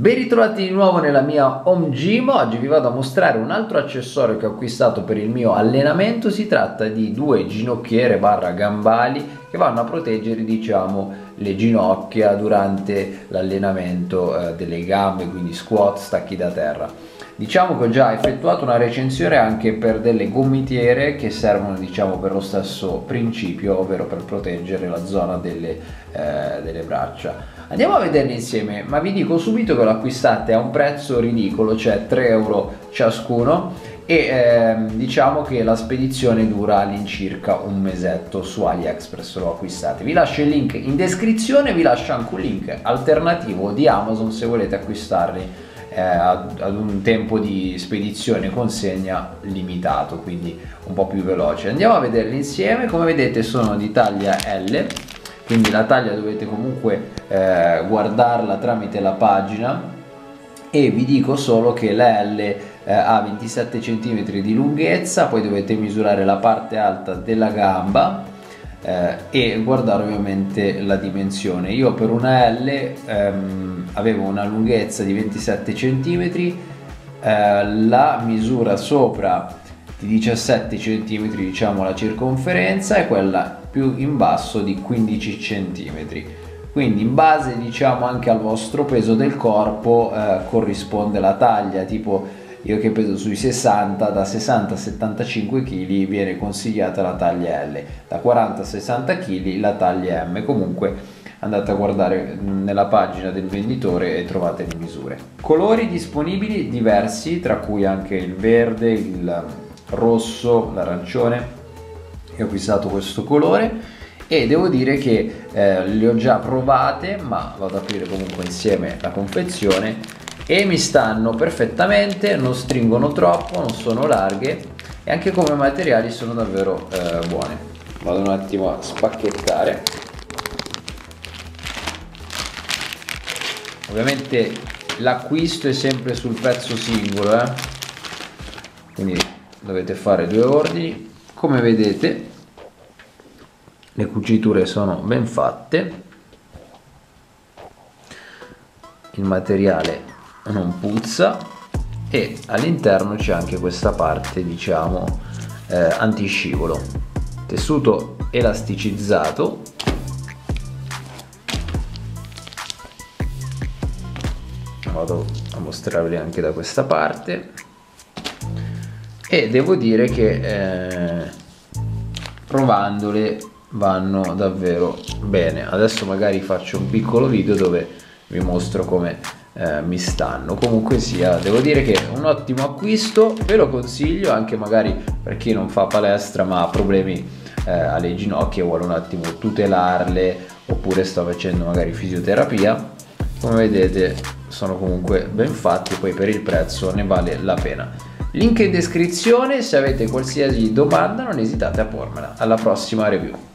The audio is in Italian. Ben ritrovati di nuovo nella mia home gym. Oggi vi vado a mostrare un altro accessorio che ho acquistato per il mio allenamento. Si tratta di due ginocchiere barra gambali che vanno a proteggere, diciamo, le ginocchia durante l'allenamento delle gambe, quindi squat, stacchi da terra. Diciamo che ho già effettuato una recensione anche per delle gomitiere che servono, diciamo, per lo stesso principio, ovvero per proteggere la zona delle braccia. Andiamo a vederle insieme, ma vi dico subito che lo acquistate a un prezzo ridicolo, cioè 3 euro ciascuno, e diciamo che la spedizione dura all'incirca un mesetto. Su AliExpress lo acquistate, vi lascio il link in descrizione, vi lascio anche un link alternativo di Amazon se volete acquistarli ad un tempo di spedizione consegna limitato, quindi un po' più veloce. Andiamo a vederli insieme. Come vedete sono di taglia L, quindi la taglia dovete comunque guardarla tramite la pagina, e vi dico solo che la L ha 27 cm di lunghezza. Poi dovete misurare la parte alta della gamba e guardare ovviamente la dimensione. Io per una L avevo una lunghezza di 27 cm, la misura sopra di 17 cm, diciamo la circonferenza, e quella più in basso di 15 cm. Quindi in base, diciamo, anche al vostro peso del corpo corrisponde la taglia. Tipo io che peso sui 60, da 60 a 75 kg viene consigliata la taglia L, da 40 a 60 kg la taglia M. Comunque andate a guardare nella pagina del venditore e trovate le misure. Colori disponibili diversi, tra cui anche il verde, il rosso, l'arancione. Io ho acquistato questo colore e devo dire che le ho già provate, ma vado ad aprire comunque insieme la confezione, e mi stanno perfettamente, non stringono troppo, non sono larghe, e anche come materiali sono davvero buone. Vado un attimo a spacchettare. Ovviamente l'acquisto è sempre sul pezzo singolo, quindi dovete fare due ordini. Come vedete le cuciture sono ben fatte, il materiale non puzza, e all'interno c'è anche questa parte, diciamo, antiscivolo, tessuto elasticizzato. Vado a mostrarvi anche da questa parte, e devo dire che provandole vanno davvero bene. Adesso magari faccio un piccolo video dove vi mostro come mi stanno. Comunque sia, devo dire che è un ottimo acquisto, ve lo consiglio anche magari per chi non fa palestra ma ha problemi alle ginocchia, vuole un attimo tutelarle, oppure sta facendo magari fisioterapia. Come vedete sono comunque ben fatti, poi per il prezzo ne vale la pena. Link in descrizione, se avete qualsiasi domanda non esitate a pormela. Alla prossima review.